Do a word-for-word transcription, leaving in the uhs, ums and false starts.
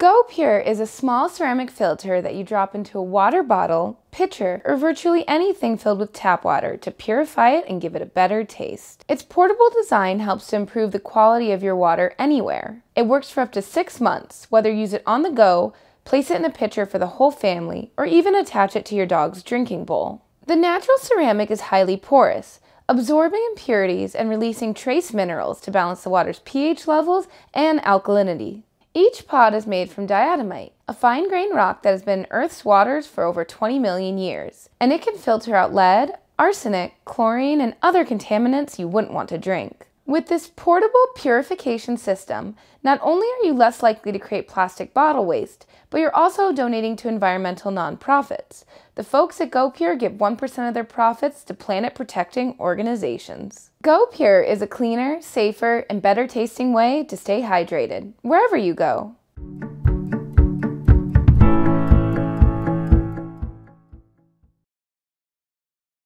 GoPure is a small ceramic filter that you drop into a water bottle, pitcher, or virtually anything filled with tap water to purify it and give it a better taste. Its portable design helps to improve the quality of your water anywhere. It works for up to six months, whether you use it on the go, place it in a pitcher for the whole family, or even attach it to your dog's drinking bowl. The natural ceramic is highly porous, absorbing impurities and releasing trace minerals to balance the water's pH levels and alkalinity. Each pod is made from diatomite, a fine-grained rock that has been in Earth's waters for over twenty million years, and it can filter out lead, arsenic, chlorine, and other contaminants you wouldn't want to drink. With this portable purification system, not only are you less likely to create plastic bottle waste, but you're also donating to environmental nonprofits. The folks at GoPure give one percent of their profits to planet-protecting organizations. GoPure is a cleaner, safer, and better-tasting way to stay hydrated, wherever you go.